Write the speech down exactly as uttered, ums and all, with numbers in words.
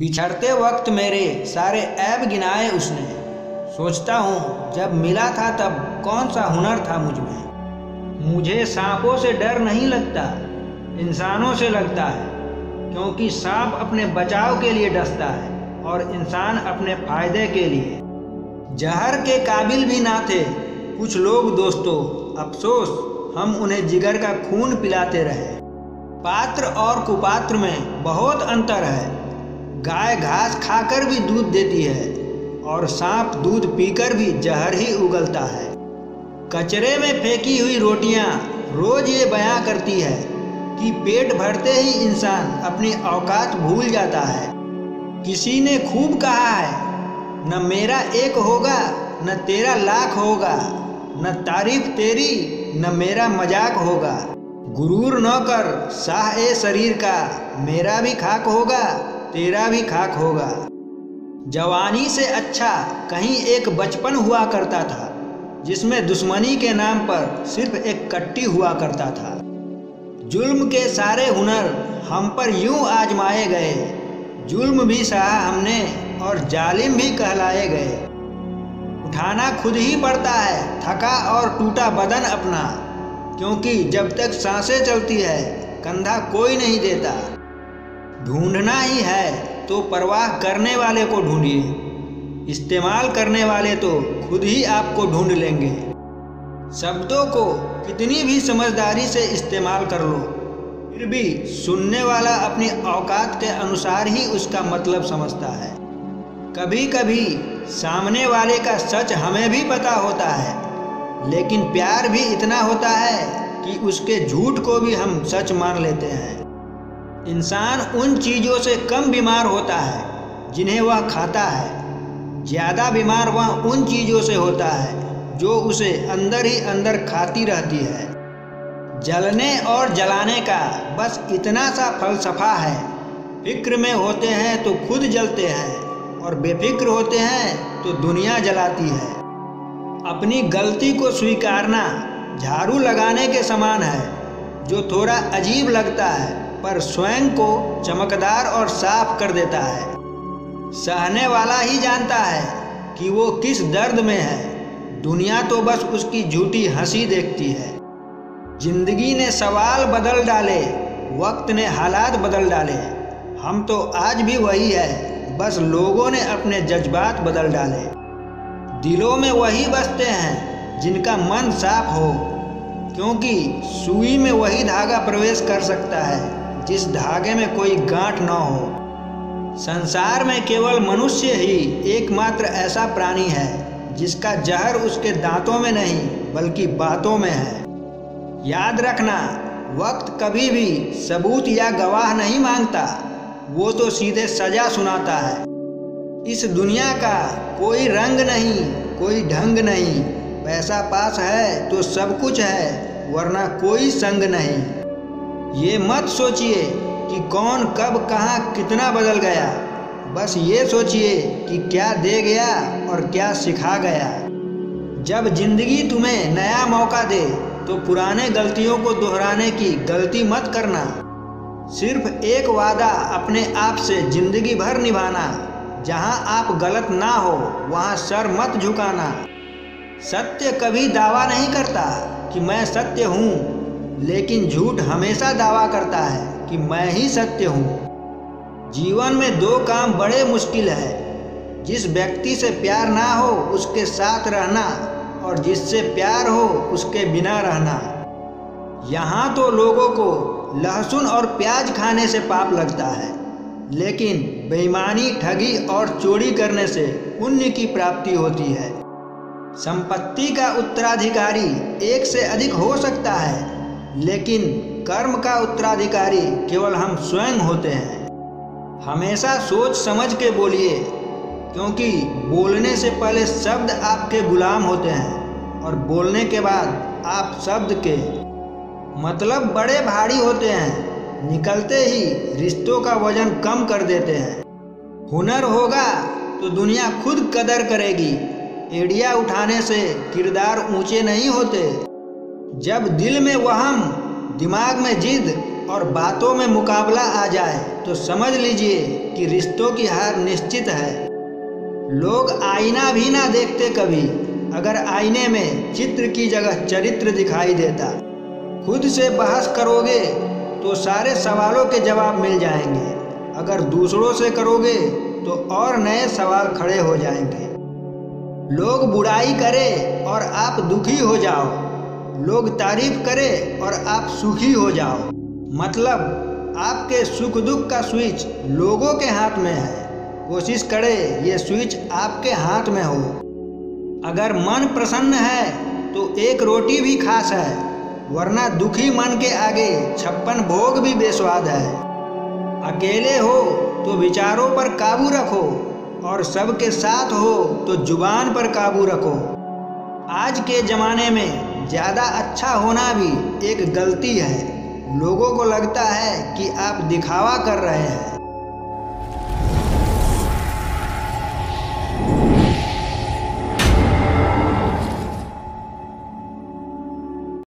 बिछड़ते वक्त मेरे सारे ऐब गिनाए उसने, सोचता हूँ जब मिला था तब कौन सा हुनर था मुझ में। मुझे सांपों से डर नहीं लगता, इंसानों से लगता है, क्योंकि सांप अपने बचाव के लिए डसता है और इंसान अपने फायदे के लिए। जहर के काबिल भी ना थे कुछ लोग दोस्तों, अफसोस हम उन्हें जिगर का खून पिलाते रहे। पात्र और कुपात्र में बहुत अंतर है, गाय घास खाकर भी दूध देती है और सांप दूध पीकर भी जहर ही उगलता है। कचरे में फेंकी हुई रोटियां रोज ये बयां करती है कि पेट भरते ही इंसान अपनी औकात भूल जाता है। किसी ने खूब कहा है, न मेरा एक होगा न तेरा लाख होगा, न तारीफ तेरी न मेरा मजाक होगा। गुरूर न कर साह ए शरीर का, मेरा भी खाक होगा तेरा भी खाक होगा। जवानी से अच्छा कहीं एक बचपन हुआ करता था, जिसमें दुश्मनी के नाम पर सिर्फ एक कट्टी हुआ करता था। जुल्म के सारे हुनर हम पर यूं आजमाए गए, जुल्म भी सहा हमने और जालिम भी कहलाए गए। उठाना खुद ही पड़ता है थका और टूटा बदन अपना, क्योंकि जब तक सांसें चलती है कंधा कोई नहीं देता। ढूंढना ही है तो परवाह करने वाले को ढूंढिए, इस्तेमाल करने वाले तो खुद ही आपको ढूंढ लेंगे। शब्दों को कितनी भी समझदारी से इस्तेमाल कर लो, फिर भी सुनने वाला अपनी औकात के अनुसार ही उसका मतलब समझता है। कभी कभी सामने वाले का सच हमें भी पता होता है, लेकिन प्यार भी इतना होता है कि उसके झूठ को भी हम सच मान लेते हैं। इंसान उन चीज़ों से कम बीमार होता है जिन्हें वह खाता है, ज़्यादा बीमार वह उन चीज़ों से होता है जो उसे अंदर ही अंदर खाती रहती है। जलने और जलाने का बस इतना सा फलसफा है, फिक्र में होते हैं तो खुद जलते हैं और बेफिक्र होते हैं तो दुनिया जलाती है। अपनी गलती को स्वीकारना झाड़ू लगाने के समान है, जो थोड़ा अजीब लगता है पर स्वयं को चमकदार और साफ कर देता है। सहने वाला ही जानता है कि वो किस दर्द में है, दुनिया तो बस उसकी झूठी हंसी देखती है। जिंदगी ने सवाल बदल डाले, वक्त ने हालात बदल डाले, हम तो आज भी वही है, बस लोगों ने अपने जज्बात बदल डाले। दिलों में वही बसते हैं जिनका मन साफ हो, क्योंकि सुई में वही धागा प्रवेश कर सकता है जिस धागे में कोई गांठ न हो। संसार में केवल मनुष्य ही एकमात्र ऐसा प्राणी है जिसका जहर उसके दांतों में नहीं बल्कि बातों में है। याद रखना, वक्त कभी भी सबूत या गवाह नहीं मांगता, वो तो सीधे सजा सुनाता है। इस दुनिया का कोई रंग नहीं, कोई ढंग नहीं, पैसा पास है तो सब कुछ है, वरना कोई संग नहीं। ये मत सोचिए कि कौन कब कहाँ कितना बदल गया, बस ये सोचिए कि क्या दे गया और क्या सिखा गया। जब जिंदगी तुम्हें नया मौका दे तो पुराने गलतियों को दोहराने की गलती मत करना। सिर्फ एक वादा अपने आप से ज़िंदगी भर निभाना, जहां आप गलत ना हो वहां सर मत झुकाना। सत्य कभी दावा नहीं करता कि मैं सत्य हूं, लेकिन झूठ हमेशा दावा करता है कि मैं ही सत्य हूं। जीवन में दो काम बड़े मुश्किल है, जिस व्यक्ति से प्यार ना हो उसके साथ रहना और जिससे प्यार हो उसके बिना रहना। यहाँ तो लोगों को लहसुन और प्याज खाने से पाप लगता है, लेकिन बेईमानी, ठगी और चोरी करने से पुण्य की प्राप्ति होती है। संपत्ति का उत्तराधिकारी एक से अधिक हो सकता है, लेकिन कर्म का उत्तराधिकारी केवल हम स्वयं होते हैं। हमेशा सोच समझ के बोलिए, क्योंकि बोलने से पहले शब्द आपके गुलाम होते हैं और बोलने के बाद आप शब्द के मतलब बड़े भारी होते हैं, निकलते ही रिश्तों का वजन कम कर देते हैं। हुनर होगा तो दुनिया खुद कदर करेगी, एड़िया उठाने से किरदार ऊंचे नहीं होते। जब दिल में वहम, दिमाग में जिद और बातों में मुकाबला आ जाए तो समझ लीजिए कि रिश्तों की हार निश्चित है। लोग आईना भी ना देखते कभी, अगर आईने में चित्र की जगह चरित्र दिखाई देता। खुद से बहस करोगे तो सारे सवालों के जवाब मिल जाएंगे, अगर दूसरों से करोगे तो और नए सवाल खड़े हो जाएंगे। लोग बुराई करें और आप दुखी हो जाओ, लोग तारीफ करें और आप सुखी हो जाओ। मतलब आपके सुख दुख का स्विच लोगों के हाथ में है। कोशिश करें ये स्विच आपके हाथ में हो। अगर मन प्रसन्न है तो एक रोटी भी खास है, वरना दुखी मन के आगे छप्पन भोग भी बेस्वाद है। अकेले हो तो विचारों पर काबू रखो और सबके साथ हो तो जुबान पर काबू रखो। आज के ज़माने में ज़्यादा अच्छा होना भी एक गलती है। लोगों को लगता है कि आप दिखावा कर रहे हैं।